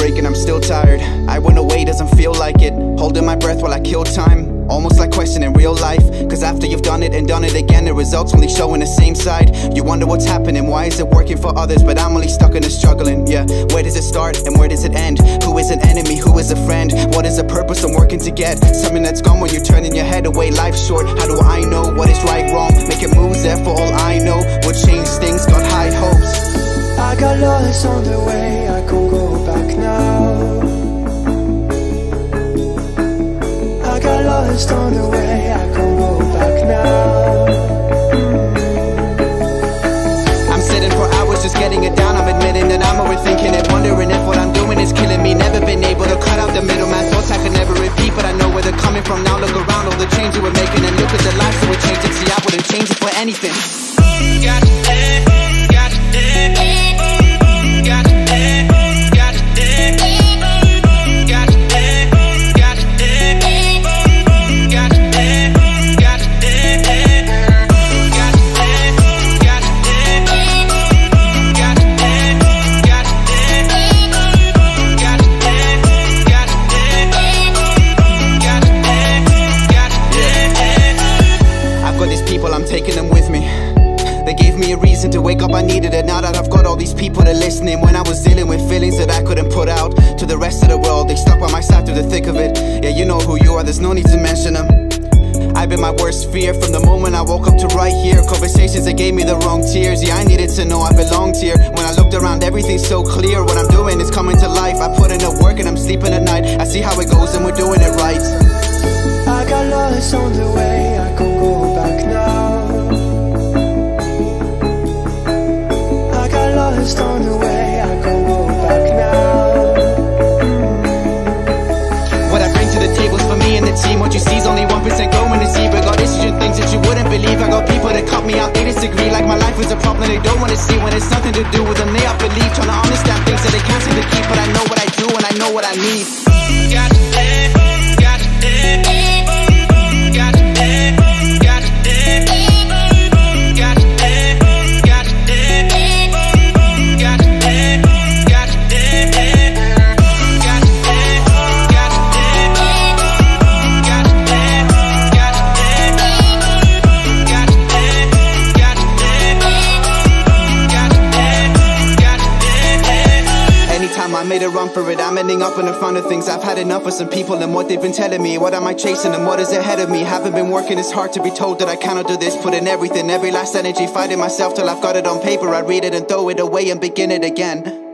break and I'm still tired. I went away, doesn't feel like it. Holding my breath while I kill time, almost like questioning real life. Cause after you've done it again, the results only showing the same side. You wonder what's happening, why is it working for others, but I'm only stuck in the struggling. Yeah, where does it start and where does it end? Who is an enemy, who is a friend? What is the purpose I'm working to get? Something that's gone when you're turning your head away. Life's short, how do I know what is right, wrong? Making moves there for all I know will change things, got high hopes. I got lost on the way, I can't go back now. I got lost on the way, I can't go back now. I'm sitting for hours just getting it down. I'm admitting that I'm overthinking it, wondering if what I'm doing is killing me. Never been able to cut out the middle, my thoughts I could never repeat, but I know where they're coming from now. Look around, all the changes we're making, and look at the lives that we're changing. See, I wouldn't change it for anything. Taking them with me, they gave me a reason to wake up, I needed it. Now that I've got all these people that are listening, when I was dealing with feelings that I couldn't put out to the rest of the world, they stuck by my side through the thick of it. Yeah, you know who you are, there's no need to mention them. I've been my worst fear from the moment I woke up to right here. Conversations that gave me the wrong tears. Yeah, I needed to know I belonged here. When I looked around, everything's so clear. What I'm doing is coming to life. I put in the work and I'm sleeping at night. I see how it goes and we're doing it right. I got lost on the way, I can't go back now. Lost on the way, I can't go back now. What I bring to the table's for me and the team. What you see's only 1% going to see. But God, issues and things that you wouldn't believe. I got people that cut me out, they disagree. Like my life was a problem they don't want to see. When it's nothing to do with them, they up and leave. Trying to understand things that they can't seem to keep. But I know what I do and I know what I need. Got it, got it, got it, got it. Made a run for it, I'm ending up in the front of things. I've had enough of some people and what they've been telling me. What am I chasing and what is ahead of me? Haven't been working, it's hard to be told that I cannot do this. Put in everything, every last energy, fighting myself till I've got it on paper. I read it and throw it away and begin it again.